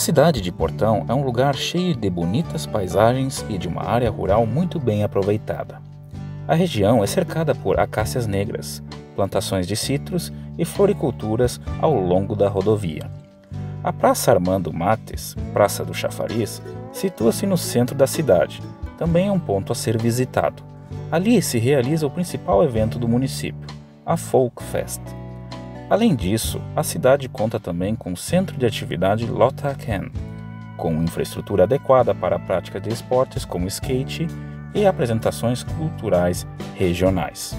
cidade de Portão é um lugar cheio de bonitas paisagens e de uma área rural muito bem aproveitada. A região é cercada por acácias negras, plantações de citros e floriculturas ao longo da rodovia. A Praça Armando A. Mattes, Praça do Chafariz, situa-se no centro da cidade. Também é um ponto a ser visitado. Ali se realiza o principal evento do município, a VOLK'S FEST. Além disso, a cidade conta também com o centro de atividade Lothar Kern, com infraestrutura adequada para a prática de esportes como skate e apresentações culturais regionais.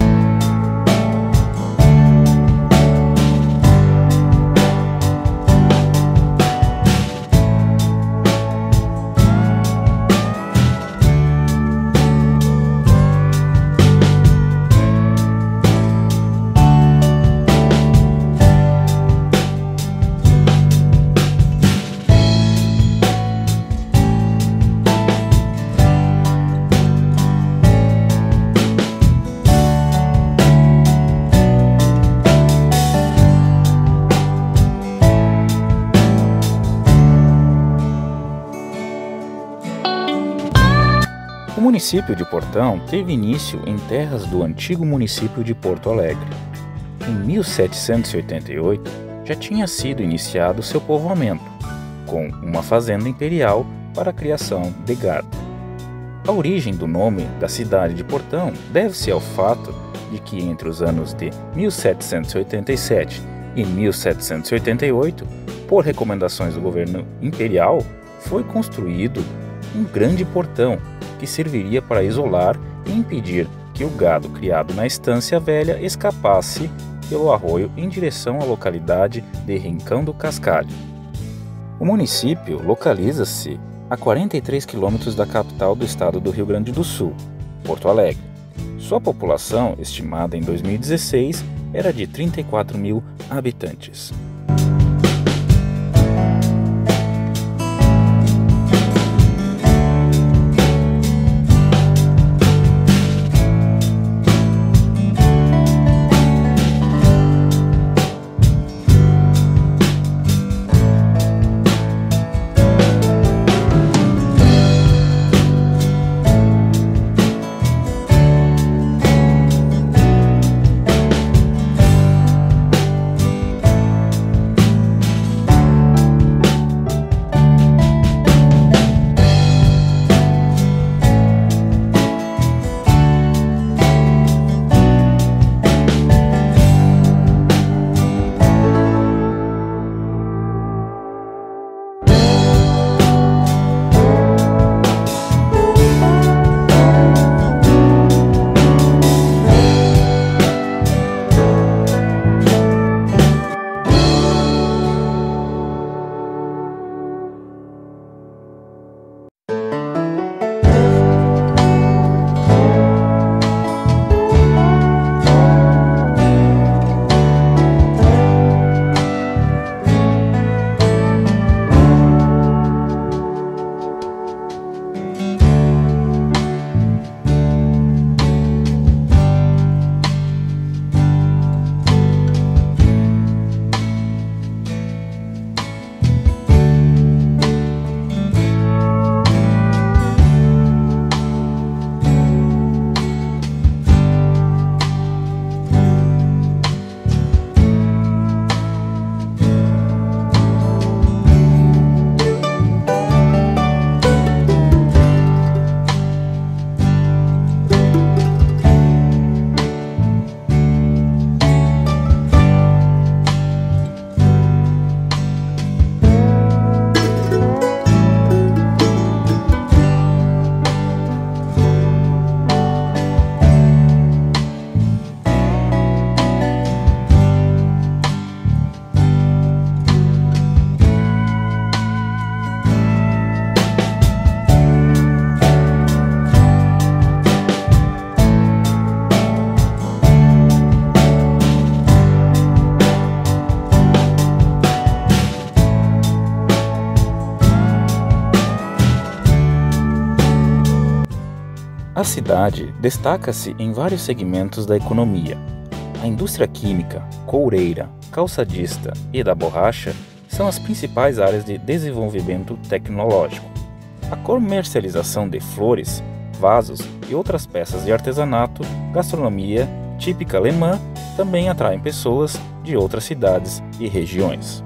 O município de Portão teve início em terras do antigo município de Porto Alegre. Em 1788, já tinha sido iniciado seu povoamento, com uma fazenda imperial para a criação de gado. A origem do nome da cidade de Portão deve-se ao fato de que entre os anos de 1787 e 1788, por recomendações do governo imperial, foi construído um grande portão que serviria para isolar e impedir que o gado criado na Estância Velha escapasse pelo arroio em direção à localidade de Rincão do Cascalho. O município localiza-se a 43 quilômetros da capital do estado do Rio Grande do Sul, Porto Alegre. Sua população, estimada em 2016, era de 34 mil habitantes. A cidade destaca-se em vários segmentos da economia. A indústria química, coureira, calçadista e da borracha são as principais áreas de desenvolvimento tecnológico. A comercialização de flores, vasos e outras peças de artesanato, gastronomia típica alemã, também atraem pessoas de outras cidades e regiões.